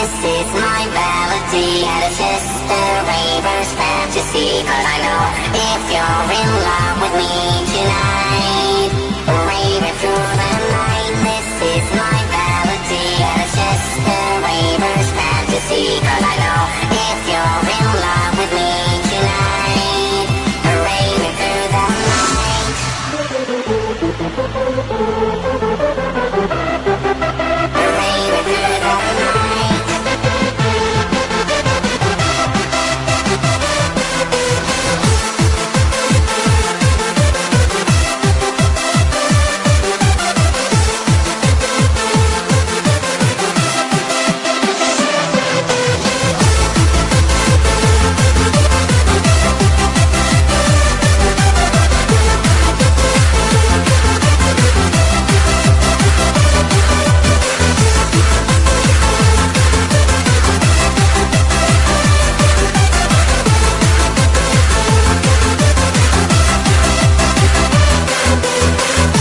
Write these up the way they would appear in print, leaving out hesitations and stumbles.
This is my melody, and it's just the Ravers Fantasy. Cause I know if you're in love with me tonight, raving through the night. This is my melody, and it's just the Ravers Fantasy. Cause I know if you're in love with me tonight, raving through the night. Raving through the night. This is my melody, and it's just the Ravers Fantasy. Cause I know if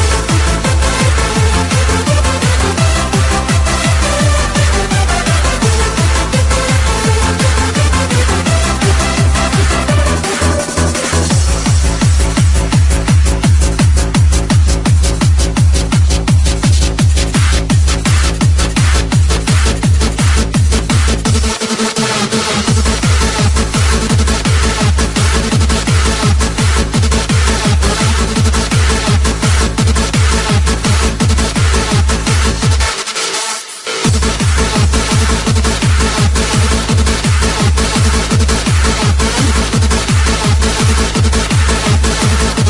you're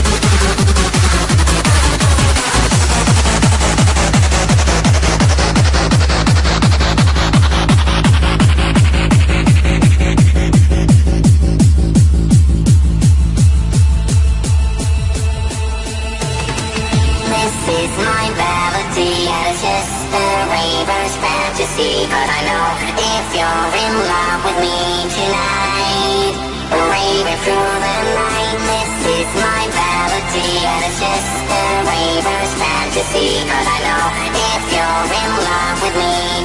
in love with me tonight, raving through the night. This is my melody, and it's just the Ravers Fantasy. Cause I know if you're in love with me